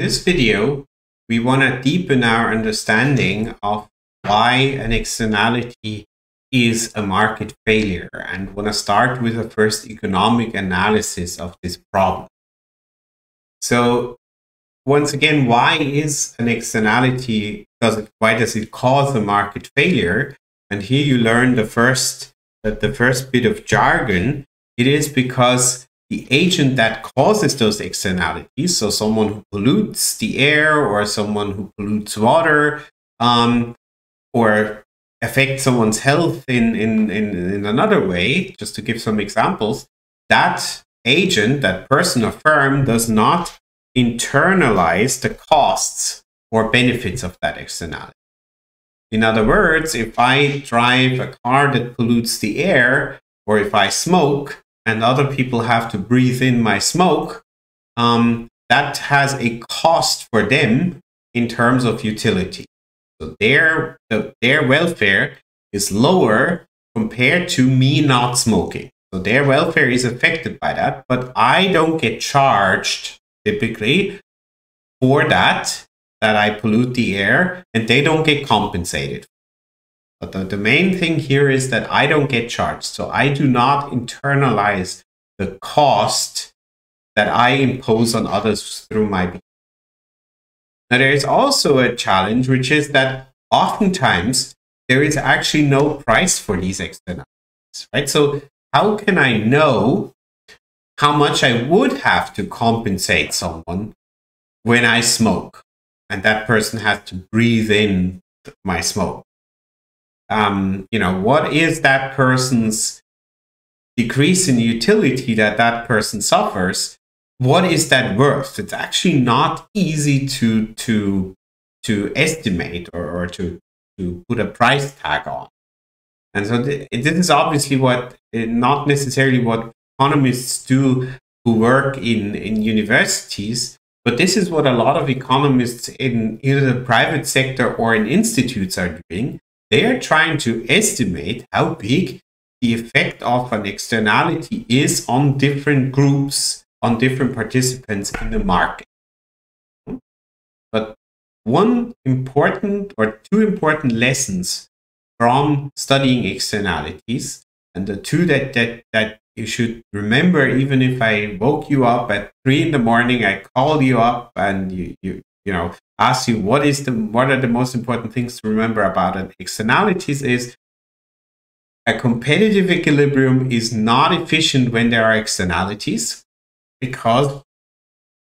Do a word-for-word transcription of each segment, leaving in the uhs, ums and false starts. this video, we want to deepen our understanding of why an externality is a market failure, and want to start with a first economic analysis of this problem. So once again, why is an externality, does it, why does it cause a market failure? And here you learn the first, uh, the first bit of jargon. It is because the agent that causes those externalities, so someone who pollutes the air or someone who pollutes water, um, or affects someone's health in, in, in, in another way, just to give some examples, that agent, that person or firm does not internalize the costs or benefits of that externality. In other words, if I drive a car that pollutes the air, or if I smoke, and other people have to breathe in my smoke, um, that has a cost for them in terms of utility. So their, the, their welfare is lower compared to me not smoking. So their welfare is affected by that, but I don't get charged typically for that, that I pollute the air, and they don't get compensated. But the, the main thing here is that I don't get charged. So I do not internalize the cost that I impose on others through my behavior. Now, there is also a challenge, which is that oftentimes there is actually no price for these externalities, right? So how can I know how much I would have to compensate someone when I smoke and that person has to breathe in my smoke? Um, you know, what is that person's decrease in utility that that person suffers? What is that worth? It's actually not easy to to to estimate or, or to to put a price tag on. And so th this is obviously what uh, not necessarily what economists do who work in in universities, but this is what a lot of economists in either the private sector or in institutes are doing. They are trying to estimate how big the effect of an externality is on different groups, on different participants in the market. But one important or two important lessons from studying externalities, and the two that, that, that you should remember, even if I woke you up at three in the morning, I called you up and you, you you know, ask you what is the what are the most important things to remember about an externalities is a competitive equilibrium is not efficient when there are externalities, because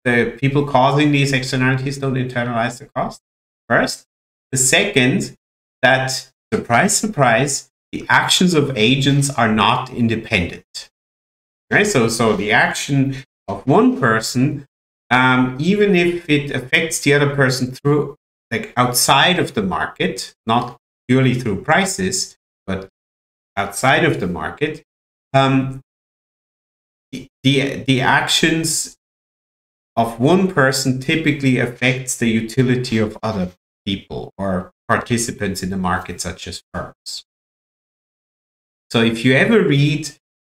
the people causing these externalities don't internalize the cost first. The second, that surprise, surprise, the actions of agents are not independent. Right? So so the action of one person, Um, even if it affects the other person through, like outside of the market, not purely through prices, but outside of the market, um, the, the, the actions of one person typically affects the utility of other people or participants in the market, such as firms. So if you ever read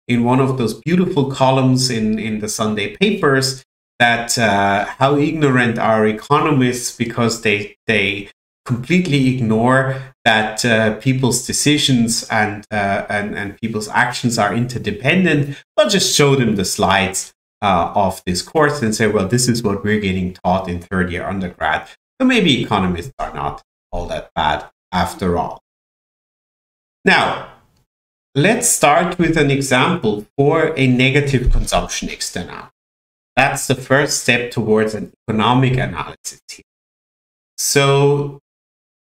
in one of those beautiful columns in, in the Sunday papers, that uh, how ignorant are economists because they, they completely ignore that uh, people's decisions and, uh, and, and people's actions are interdependent. I'll just show them the slides uh, of this course and say, well, this is what we're getting taught in third year undergrad. So maybe economists are not all that bad after all. Now, let's start with an example for a negative consumption externality. That's the first step towards an economic analysis here. So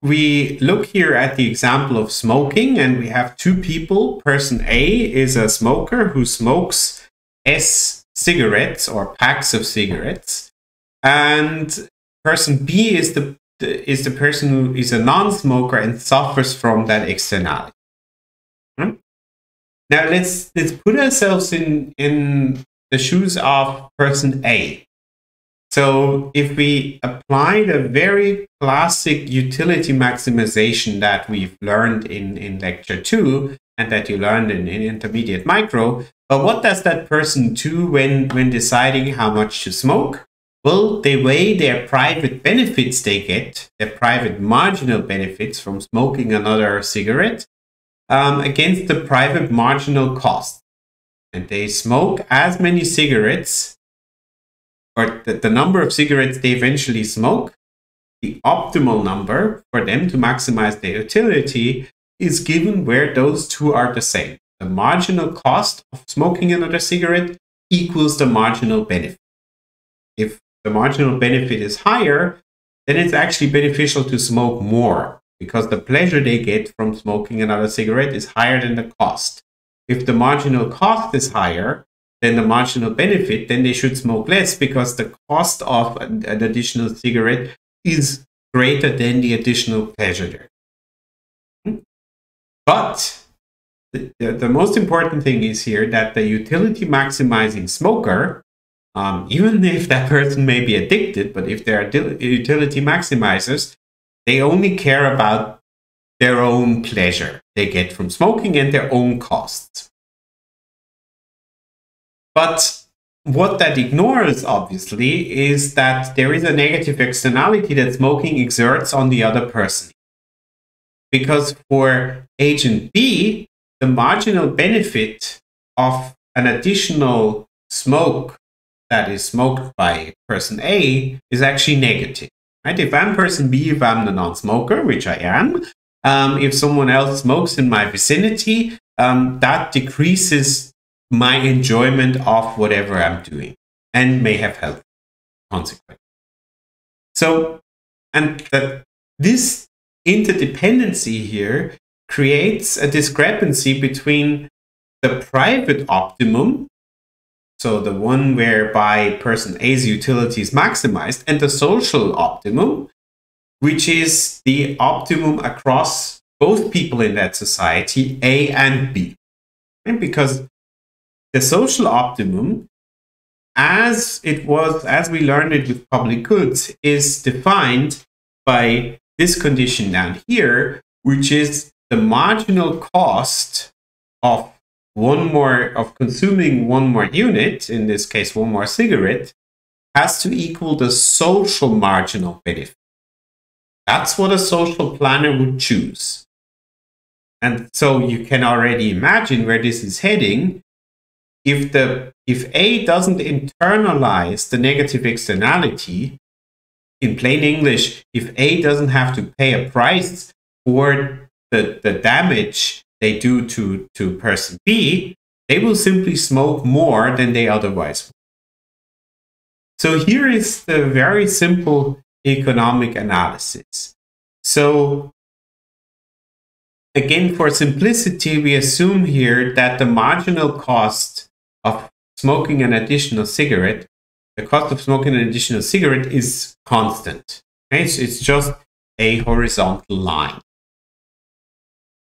we look here at the example of smoking, and we have two people. Person A is a smoker who smokes S cigarettes or packs of cigarettes. And person B is the, the, is the person who is a non-smoker and suffers from that externality. Hmm? Now let's, let's put ourselves in... in the shoes of person A. So if we apply the very classic utility maximization that we've learned in, in lecture two, and that you learned in, in intermediate micro, but what does that person do when, when deciding how much to smoke? Well, they weigh their private benefits they get, their private marginal benefits from smoking another cigarette, um, against the private marginal cost. And they smoke as many cigarettes, or the, the number of cigarettes they eventually smoke, the optimal number for them to maximize their utility is given where those two are the same. The marginal cost of smoking another cigarette equals the marginal benefit. If the marginal benefit is higher, then it's actually beneficial to smoke more because the pleasure they get from smoking another cigarette is higher than the cost. If the marginal cost is higher than the marginal benefit, then they should smoke less because the cost of an, an additional cigarette is greater than the additional pleasure there. But the, the, the most important thing is here that the utility maximizing smoker, Um, even if that person may be addicted, but if they are utility maximizers, they only care about their own pleasure they get from smoking and their own costs. But what that ignores, obviously, is that there is a negative externality that smoking exerts on the other person. Because for agent B, the marginal benefit of an additional smoke that is smoked by person A is actually negative, right? If I'm person B, if I'm the non-smoker, which I am, um, if someone else smokes in my vicinity, um, that decreases my enjoyment of whatever I'm doing and may have health consequences. So, and that this interdependency here creates a discrepancy between the private optimum, so the one whereby person A's utility is maximized, and the social optimum, which is the optimum across both people in that society, A and B. And because the social optimum, as it was, as we learned it with public goods, is defined by this condition down here, which is the marginal cost of one more of consuming one more unit, in this case one more cigarette, has to equal the social marginal benefit. That's what a social planner would choose. And so you can already imagine where this is heading. If the if A doesn't internalize the negative externality, in plain English, if A doesn't have to pay a price for the, the damage they do to, to person B, they will simply smoke more than they otherwise would. So here is the very simple economic analysis. So again, for simplicity, we assume here that the marginal cost of smoking an additional cigarette, the cost of smoking an additional cigarette is constant. Okay? So it's just a horizontal line.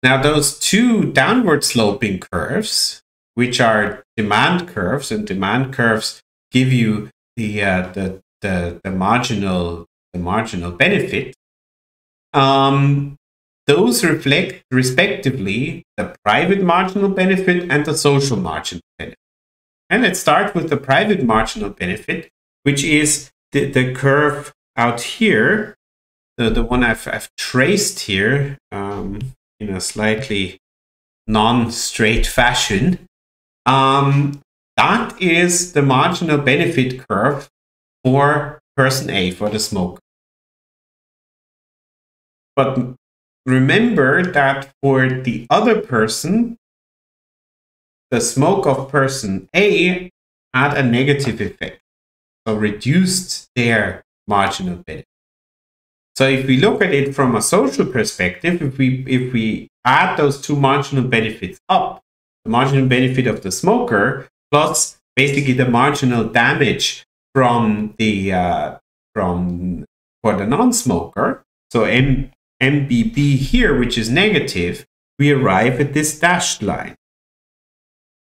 Now, those two downward sloping curves, which are demand curves, and demand curves give you the, uh, the, the, the, marginal, the marginal benefit, um, those reflect respectively the private marginal benefit and the social marginal benefit. And let's start with the private marginal benefit, which is the, the curve out here, the, the one I've, I've traced here. Um, in a slightly non-straight fashion, um, that is the marginal benefit curve for person A, for the smoker. But remember that for the other person, the smoke of person A had a negative effect, so reduced their marginal benefit. So if we look at it from a social perspective, if we, if we add those two marginal benefits up, the marginal benefit of the smoker plus basically the marginal damage from the, uh, from, for the non-smoker, so M, M B B here, which is negative, we arrive at this dashed line.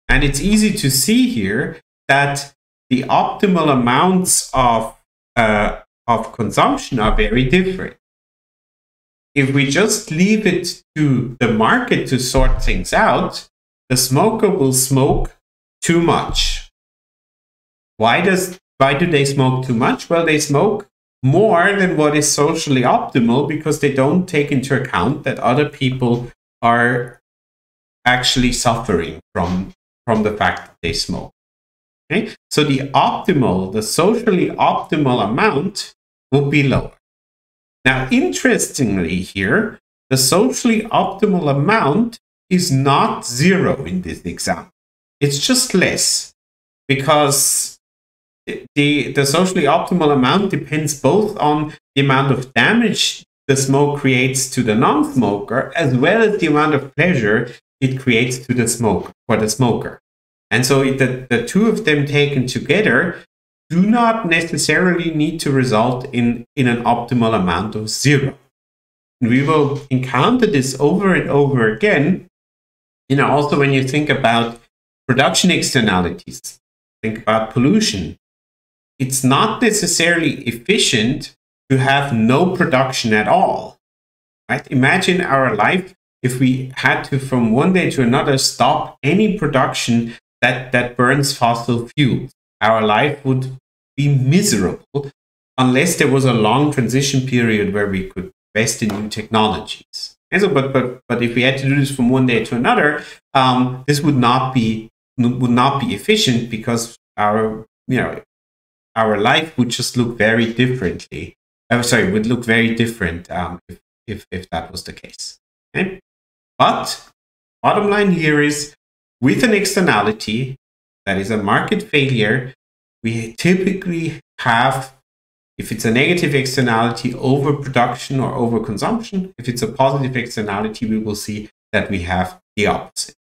And it's easy to see here that the optimal amounts of, uh, of consumption are very different. If we just leave it to the market to sort things out, the smoker will smoke too much. Why does Why do they smoke too much? Well, they smoke more than what is socially optimal because they don't take into account that other people are actually suffering from, from the fact that they smoke. Okay? So the optimal, the socially optimal amount would be lower. Now, interestingly here, the socially optimal amount is not zero in this example. It's just less, because the, the socially optimal amount depends both on the amount of damage the smoke creates to the non-smoker, as well as the amount of pleasure it creates to the smoker, for the smoker. And so the, the two of them taken together do not necessarily need to result in, in an optimal amount of zero. And we will encounter this over and over again, you know, also when you think about production externalities, think about pollution. It's not necessarily efficient to have no production at all, right? Imagine our life if we had to, from one day to another, stop any production that, that burns fossil fuels. Our life would be miserable unless there was a long transition period where we could invest in new technologies. And so, but, but, but if we had to do this from one day to another, um, this would not be would not be efficient, because our, you know, our life would just look very differently. I'm sorry, would look very different um, if, if, if that was the case. Okay? But bottom line here is, with an externality that is a market failure, we typically have, if it's a negative externality, overproduction or overconsumption. If it's a positive externality, we will see that we have the opposite.